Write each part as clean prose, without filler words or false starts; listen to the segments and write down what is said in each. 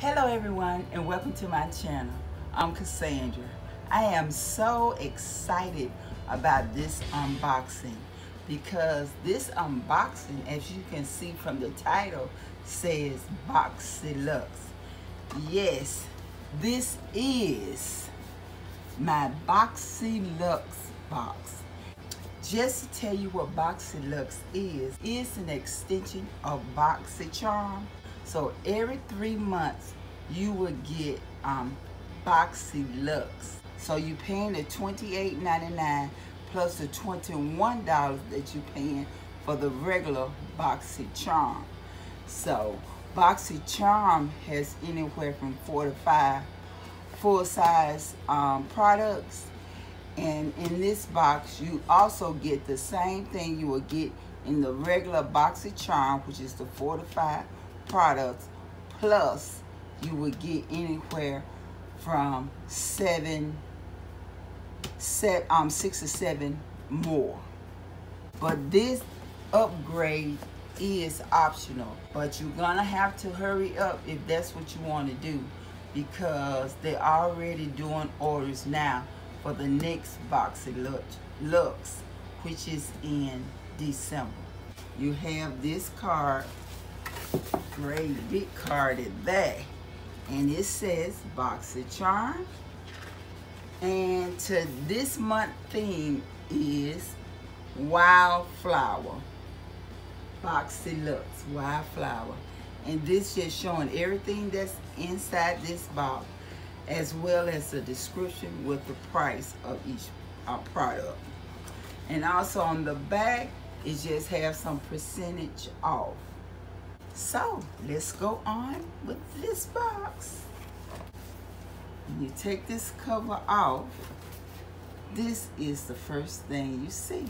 Hello everyone and welcome to my channel. I'm Cassandra. I am so excited about this unboxing because this unboxing, as you can see from the title, says BoxyLuxe. Yes, this is my BoxyLuxe box. Just to tell you what BoxyLuxe is, it's an extension of Boxycharm. So every 3 months, you will get BoxyLuxe. So you're paying the $28.99 plus the $21 that you're paying for the regular Boxycharm. So Boxycharm has anywhere from 4 to 5 full-size products. And in this box, you also get the same thing you will get in the regular Boxycharm, which is the 4 to 5 products, plus you would get anywhere from 6 to 7 more. But this upgrade is optional, but you're gonna have to hurry up if that's what you want to do, because they're already doing orders now for the next BoxyLuxe, which is in December. You have this card, great big card at that, and it says Boxycharm, and to this month theme is Wildflower, BoxyLuxe Wildflower, and this just showing everything that's inside this box, as well as a description with the price of each product. And also on the back, it just has some percentage off. So let's go on with this box. When you take this cover off, this is the first thing you see.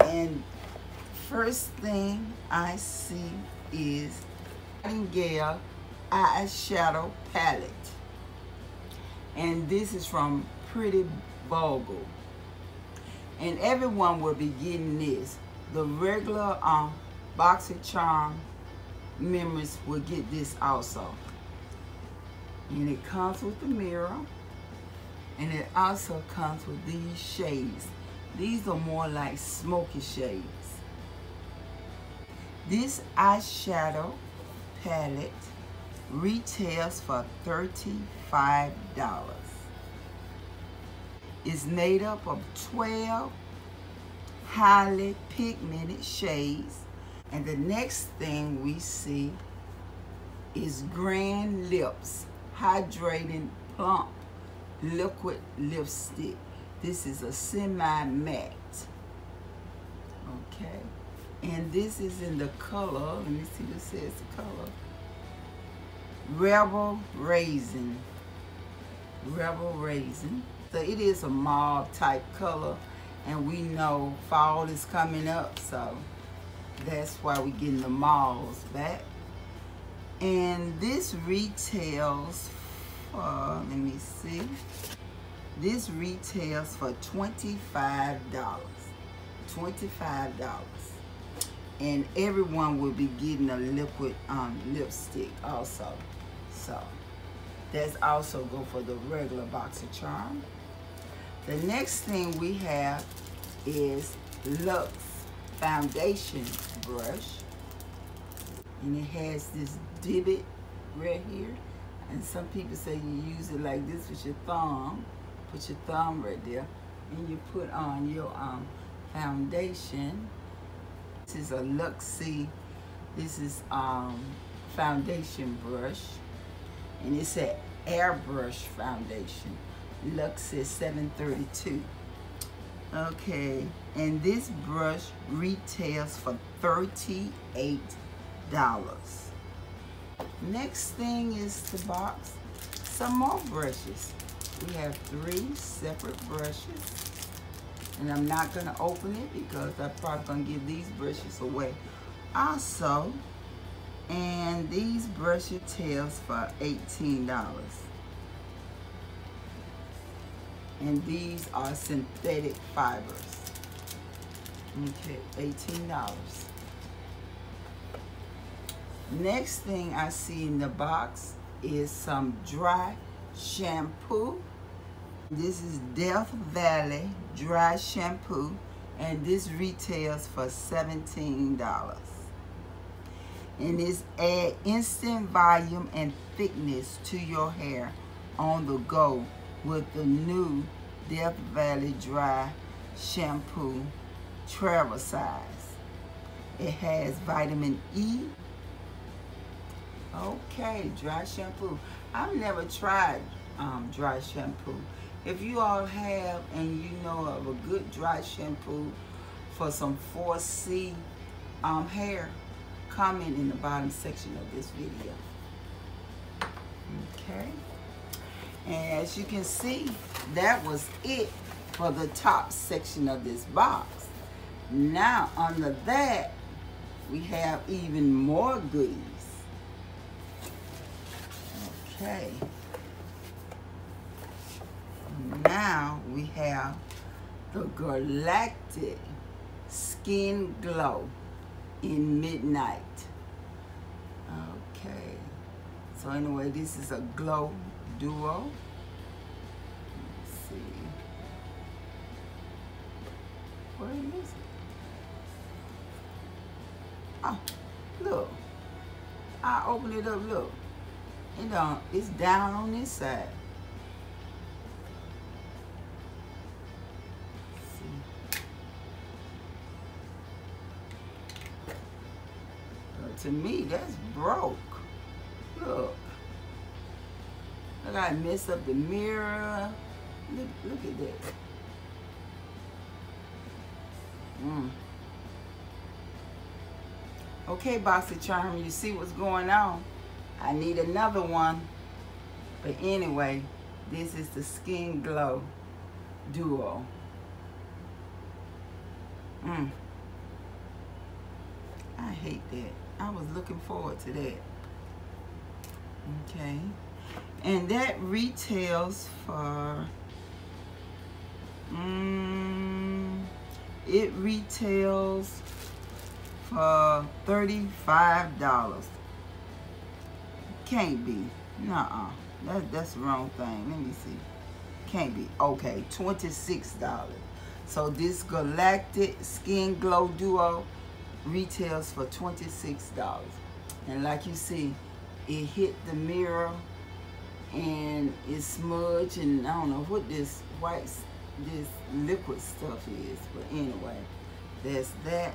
And first thing I see is Nightingale eyeshadow palette, and this is from Pretty Vulgar, and everyone will be getting this. The regular Boxycharm members will get this also, and it comes with the mirror, and it also comes with these shades. These are more like smoky shades. This eyeshadow palette retails for $35. It's made up of 12 highly pigmented shades. And the next thing we see is Grandelips Hydrating Plump Liquid Lipstick. This is a semi-matte. Okay. And this is in the color, let me see what says the color. Rebel Raisin. Rebel Raisin. So it is a mauve type color, and we know fall is coming up, so that's why we're getting the mauves back. And this retails for, let me see. This retails for $25. $25. And everyone will be getting a liquid lipstick also. So that's also go for the regular Boxycharm. The next thing we have is Luxe Foundation Brush. And it has this divot right here. And some people say you use it like this with your thumb. Put your thumb right there. And you put on your foundation. This is a Luxie, this is foundation brush, and it's an airbrush foundation, Luxie 732. Okay, and this brush retails for $38. Next thing is to box some more brushes. We have 3 separate brushes. And I'm not gonna open it because I'm probably gonna give these brushes away also. And these brush tails for $18. And these are synthetic fibers. Okay, $18. Next thing I see in the box is some dry shampoo. This is Death Valley dry shampoo, and this retails for $17. And it's add instant volume and thickness to your hair on the go with the new Death Valley dry shampoo travel size. It has vitamin E. Okay, dry shampoo. I've never tried dry shampoo. If you all have and you know of a good dry shampoo for some 4C hair, comment in the bottom section of this video. Okay, and as you can see, that was it for the top section of this box. Now under that, we have even more goodies. Okay. Now we have the Girlactik Skin Glow in Midnight. Okay. So anyway, this is a glow duo. Let's see. Where is it? Oh, look. I open it up, look. It's down on this side. To me, that's broke. Look. I gotta mess up the mirror. Look at that. Okay, Boxycharm, you see what's going on. I need another one. But anyway, this is the Skin Glow Duo. I hate that. I was looking forward to that. Okay. And that retails for, it retails for $35. Can't be. Nuh-uh. That's the wrong thing. Let me see. Can't be. Okay, $26. So this Girlactik Skin Glow Duo retails for $26, and like you see, it hit the mirror and it's smudged, and I don't know what this white, this liquid stuff is, but anyway, that's that.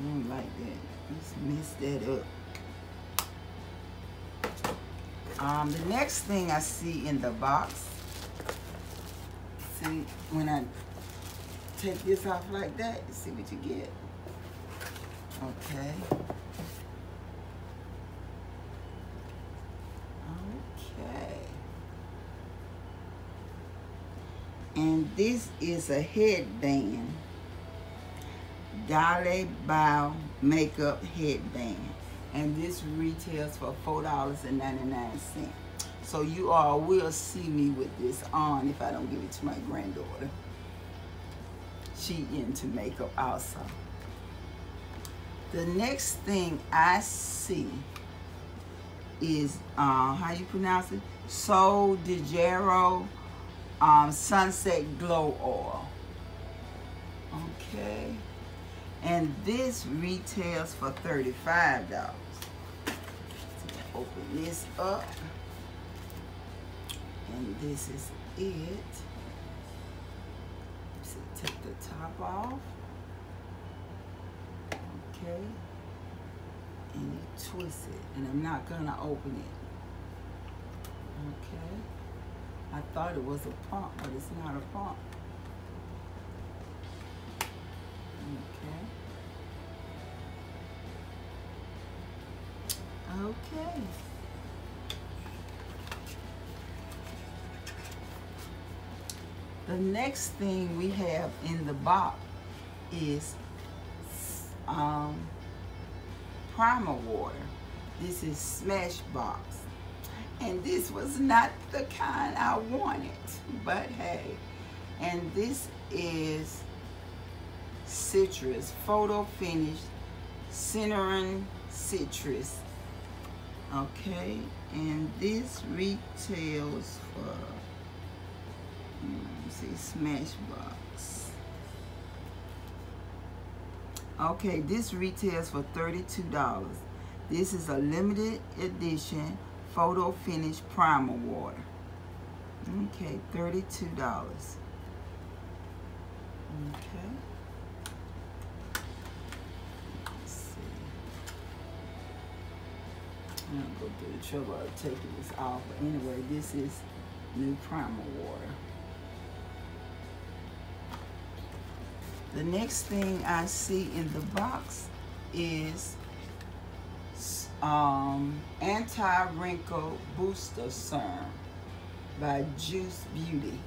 I don't like that. Just messed that up. The next thing I see in the box, see, when I take this off like that, see what you get. Okay. Okay. And this is a headband. Dolly Bow makeup headband. And this retails for $4.99. So you all will see me with this on if I don't give it to my granddaughter. She into makeup also. The next thing I see is how you pronounce it? Sol De Janeiro Sunset Glow Oil. Okay, and this retails for $35. Open this up, and this is it. Take the top off. Okay. And you twist it. And I'm not gonna open it. Okay. I thought it was a pump, but it's not a pump. Okay. Okay. The next thing we have in the box is primer water. This is Smashbox. And this was not the kind I wanted, but hey. And this is Citrus Photo Finish Centering citrus. Okay, and this retails for, Smashbox. Okay, this retails for $32. This is a limited edition Photo Finish Primer Water. Okay, $32. Okay. Let's see. I'm gonna go through the trouble of taking this off. But anyway, this is new primer water. The next thing I see in the box is Anti-Wrinkle Booster Serum by Juice Beauty.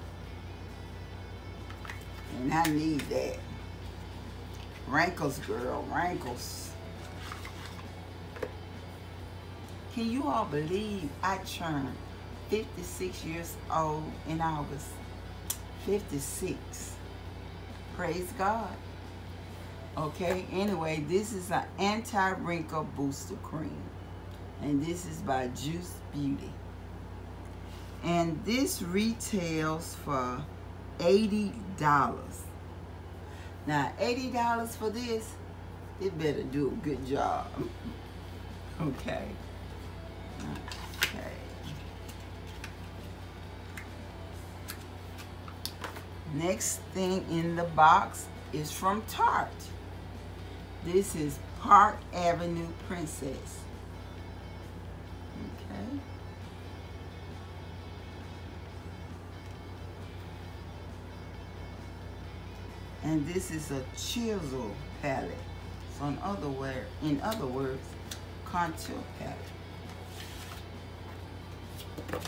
And I need that. Wrinkles, girl, wrinkles. Can you all believe I turned 56 years old in August? 56. Praise God. Okay, anyway, this is an anti-wrinkle booster cream. And this is by Juice Beauty. And this retails for $80. Now, $80 for this, it better do a good job. Okay. Okay. Next thing in the box is from Tarte. This is Park Avenue Princess. Okay. And this is a chisel palette. So in other words, contour palette. Okay.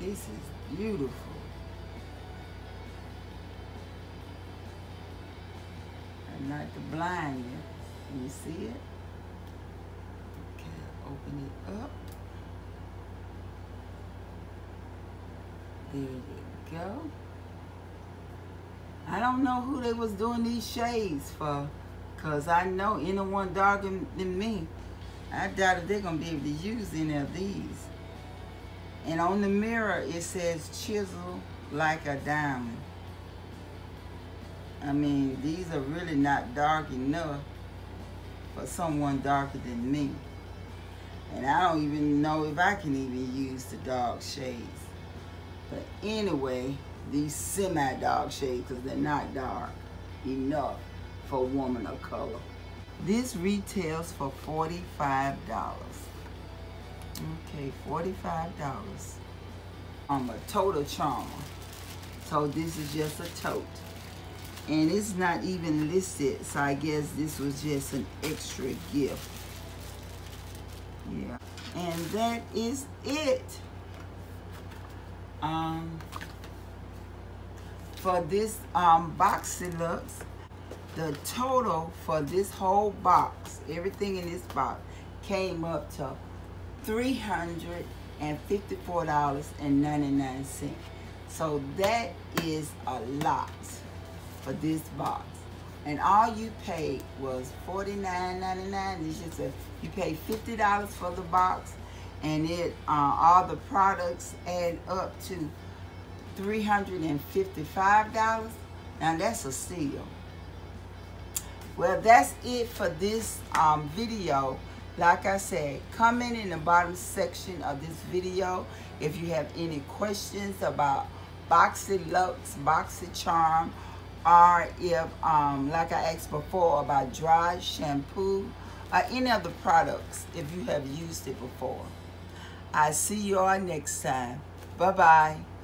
This is beautiful. I'm not to blind you. Can you see it? Okay, open it up. There you go. I don't know who they was doing these shades for, because I know anyone darker than me, I doubt if they're going to be able to use any of these. And on the mirror, it says chisel like a diamond. I mean, these are really not dark enough for someone darker than me. And I don't even know if I can even use the dark shades. But anyway, these semi-dark shades, because they're not dark enough for a woman of color. This retails for $45. Okay, $45. I'm a total charmer. So this is just a tote. And it's not even listed, so I guess this was just an extra gift. Yeah. And that is it. For this BoxyLuxe, the total for this whole box, everything in this box, came up to $354.99. So that is a lot for this box. And all you paid was $49.99. It's just a, you paid $50 for the box, and it all the products add up to $355. Now that's a steal. Well, that's it for this video. Like I said, comment in the bottom section of this video if you have any questions about BoxyLuxe, Boxycharm, or if, like I asked before, about dry shampoo or any of the products if you have used it before. I'll see you all next time. Bye-bye.